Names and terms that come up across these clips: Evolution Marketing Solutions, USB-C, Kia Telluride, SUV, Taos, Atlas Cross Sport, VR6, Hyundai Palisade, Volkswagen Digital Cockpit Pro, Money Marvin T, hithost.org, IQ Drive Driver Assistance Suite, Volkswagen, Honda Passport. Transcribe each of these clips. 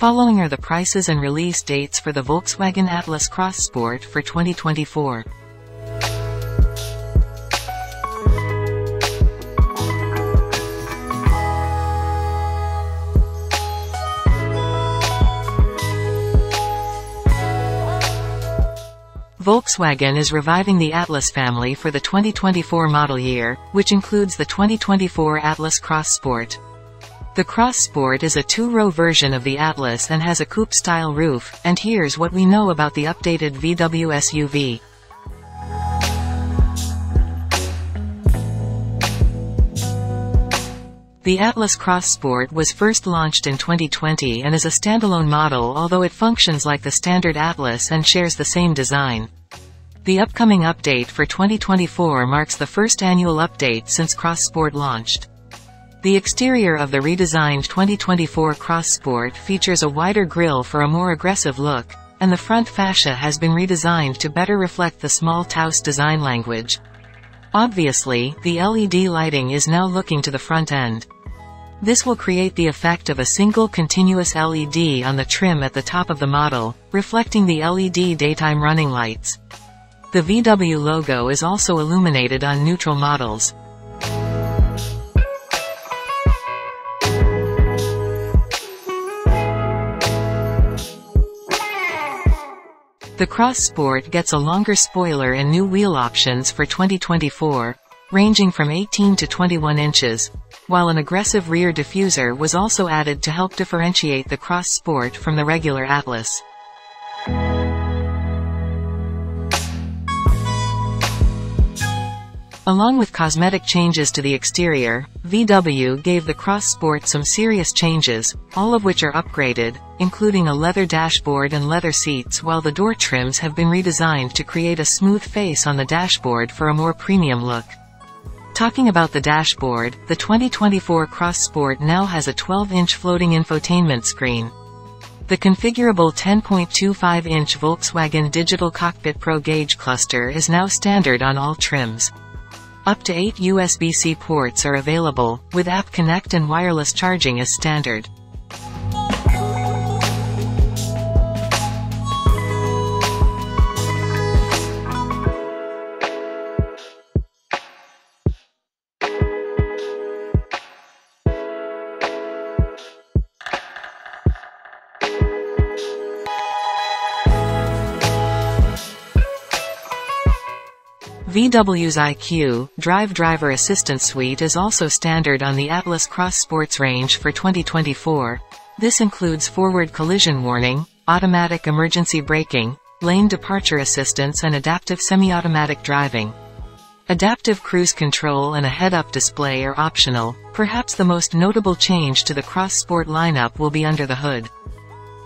Following are the prices and release dates for the Volkswagen Atlas Cross Sport for 2024. Volkswagen is reviving the Atlas family for the 2024 model year, which includes the 2024 Atlas Cross Sport. The Cross Sport is a two-row version of the Atlas and has a coupe-style roof, and here's what we know about the updated VW SUV. The Atlas Cross Sport was first launched in 2020 and is a standalone model, although it functions like the standard Atlas and shares the same design. The upcoming update for 2024 marks the first annual update since Cross Sport launched. The exterior of the redesigned 2024 Cross Sport features a wider grille for a more aggressive look, and the front fascia has been redesigned to better reflect the small Taos design language. Obviously, the LED lighting is now looking to the front end. This will create the effect of a single continuous LED on the trim at the top of the model, reflecting the LED daytime running lights. The VW logo is also illuminated on neutral models. The Cross Sport gets a longer spoiler and new wheel options for 2024, ranging from 18 to 21 inches, while an aggressive rear diffuser was also added to help differentiate the Cross Sport from the regular Atlas. Along with cosmetic changes to the exterior, VW gave the Cross Sport some serious changes, all of which are upgraded, including a leather dashboard and leather seats, while the door trims have been redesigned to create a smooth face on the dashboard for a more premium look. Talking about the dashboard, the 2024 Cross Sport now has a 12-inch floating infotainment screen. The configurable 10.25-inch Volkswagen Digital Cockpit Pro gauge cluster is now standard on all trims. Up to 8 USB-C ports are available, with App Connect and wireless charging as standard. VW's IQ Drive Driver Assistance Suite is also standard on the Atlas Cross Sport's range for 2024. This includes forward collision warning, automatic emergency braking, lane departure assistance, and adaptive semi-automatic driving. Adaptive cruise control and a head-up display are optional. Perhaps the most notable change to the Cross Sport lineup will be under the hood.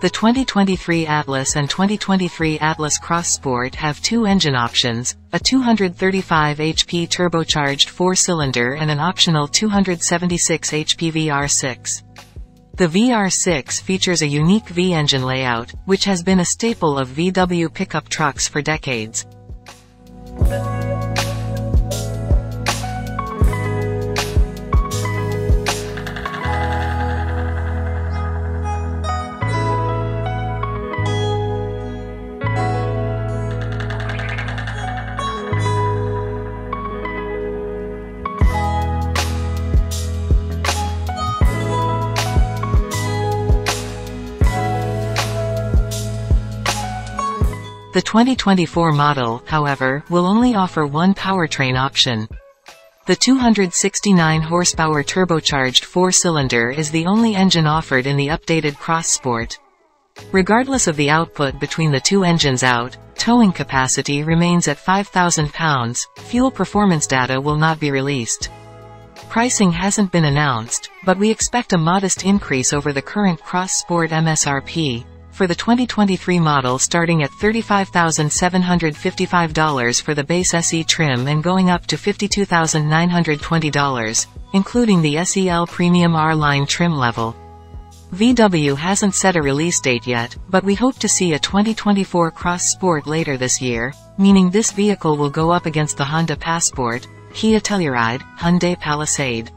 The 2023 Atlas and 2023 Atlas Cross Sport have two engine options, a 235 HP turbocharged 4-cylinder and an optional 276 HP VR6. The VR6 features a unique V-engine layout, which has been a staple of VW pickup trucks for decades. The 2024 model, however, will only offer one powertrain option. The 269 horsepower turbocharged 4-cylinder is the only engine offered in the updated Cross Sport. Regardless of the output between the two engines out, towing capacity remains at 5,000 pounds. Fuel performance data will not be released. Pricing hasn't been announced, but we expect a modest increase over the current Cross Sport MSRP. For the 2023 model, starting at $35,755 for the base SE trim and going up to $52,920, including the SEL Premium R-Line trim level. VW hasn't set a release date yet, but we hope to see a 2024 Cross Sport later this year, meaning this vehicle will go up against the Honda Passport, Kia Telluride, Hyundai Palisade.